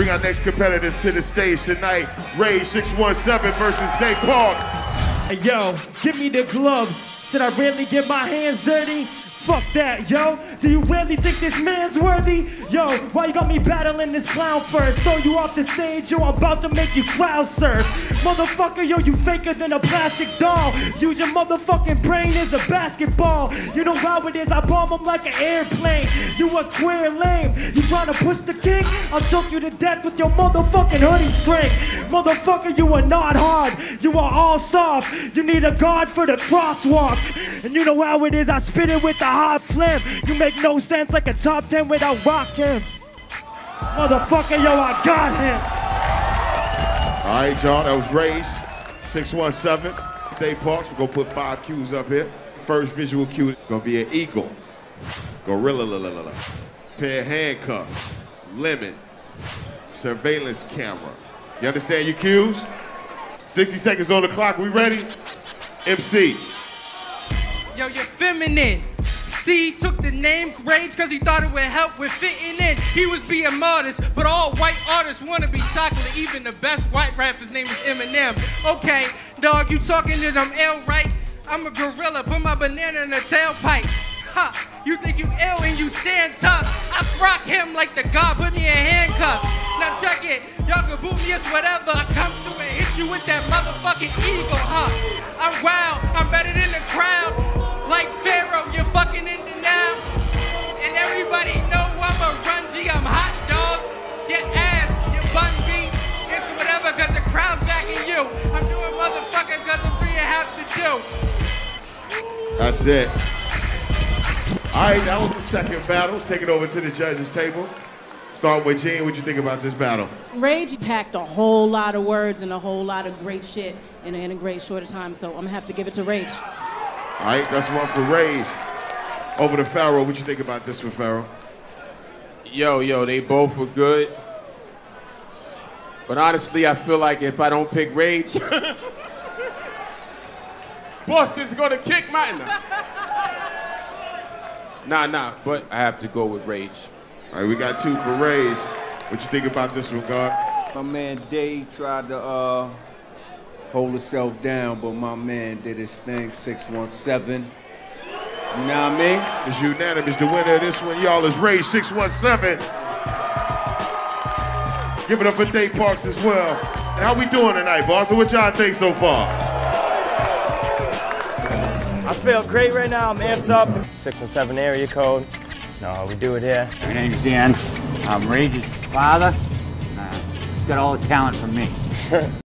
Bring our next competitors to the stage tonight. Rage 617 versus Day Park. Hey, yo, give me the gloves. Should I really get my hands dirty? Fuck that, yo. Do you really think this man's worthy? Yo, why you got me battling this clown first? Throw you off the stage, yo, I'm about to make you cloud surf. Motherfucker, yo, you faker than a plastic doll. Use your motherfucking brain as a basketball. You know how it is, I bomb him like an airplane. You a queer lame. You trying to push the king? I'll choke you to death with your motherfucking hoodie string. Motherfucker, you are not hard. You are all soft. You need a guard for the crosswalk. And you know how it is, I spit it with the hot flip. You make no sense like a top 10 without rockin'. Motherfucker, yo, I got him. All right, y'all, that was Rage 617, Day Parks. We're gonna put 5 cues up here. First visual cue is gonna be an eagle, gorilla, pair of handcuffs, lemons, surveillance camera. You understand your cues? 60 seconds on the clock, we ready? MC. Yo, you're feminine. See, he took the name Rage cause he thought it would help with fitting in. He was being modest, but all white artists wanna be chocolate. Even the best white rapper's name is Eminem. Okay, dog, you talking to them ill, right? I'm a gorilla, put my banana in a tailpipe. Ha, you think you ill and you stand tough. I rock him like the god, put me in handcuffs. Now check it, y'all can boot me as whatever. I come through and hit you with that motherfucking eagle, huh? I'm wild, I'm better than the crowd. Like Pharaoh, you're fucking in denial. And everybody know I'm a rungy, I'm hot dog. Your ass, your bun beat, it's whatever, cause the crowd's backing you. I'm doing motherfucker cause I'm free and have to do. That's it. Alright, that was the second battle. Let's take it over to the judges' table. Start with Jean, what you think about this battle? Rage packed a whole lot of words and a whole lot of great shit in a great short time, so I'm gonna have to give it to Rage. All right, that's one for Rage. Over to Pharaoh, what you think about this one, Pharaoh? Yo, they both were good. But honestly, I feel like if I don't pick Rage, Boston's gonna kick my... Nah, but I have to go with Rage. All right, we got 2 for Rage. What you think about this one, God? My man Dave tried to, hold herself down, but my man did his thing, 617. You know what I mean? It's unanimous. The winner of this one, y'all, is Rage 617. Give it up for Day Parks as well. And how we doing tonight, Boston? What y'all think so far? I feel great right now. I'm amped up. 617 area code. No, we do it here. My name's Dan. I'm Rage's father. He's got all his talent from me.